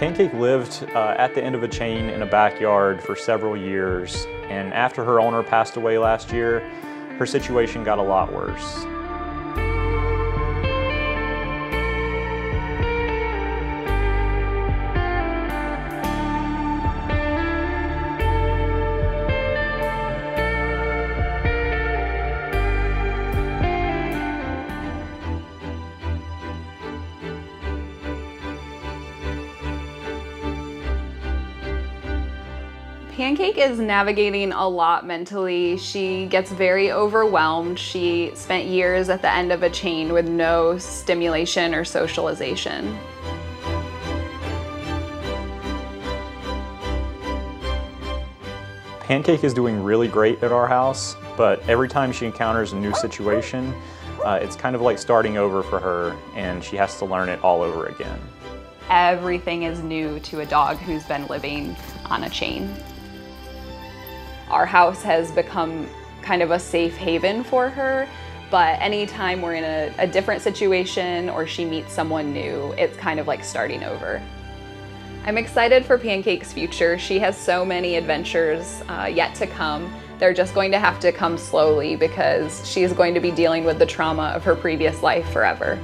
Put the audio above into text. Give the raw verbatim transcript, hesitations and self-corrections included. Pancake lived uh, at the end of a chain in a backyard for several years, and after her owner passed away last year, her situation got a lot worse. Pancake is navigating a lot mentally. She gets very overwhelmed. She spent years at the end of a chain with no stimulation or socialization. Pancake is doing really great at our house, but every time she encounters a new situation, uh, it's kind of like starting over for her, and she has to learn it all over again. Everything is new to a dog who's been living on a chain. Our house has become kind of a safe haven for her, but anytime we're in a, a different situation or she meets someone new, it's kind of like starting over. I'm excited for Pancake's future. She has so many adventures uh, yet to come. They're just going to have to come slowly because she's going to be dealing with the trauma of her previous life forever.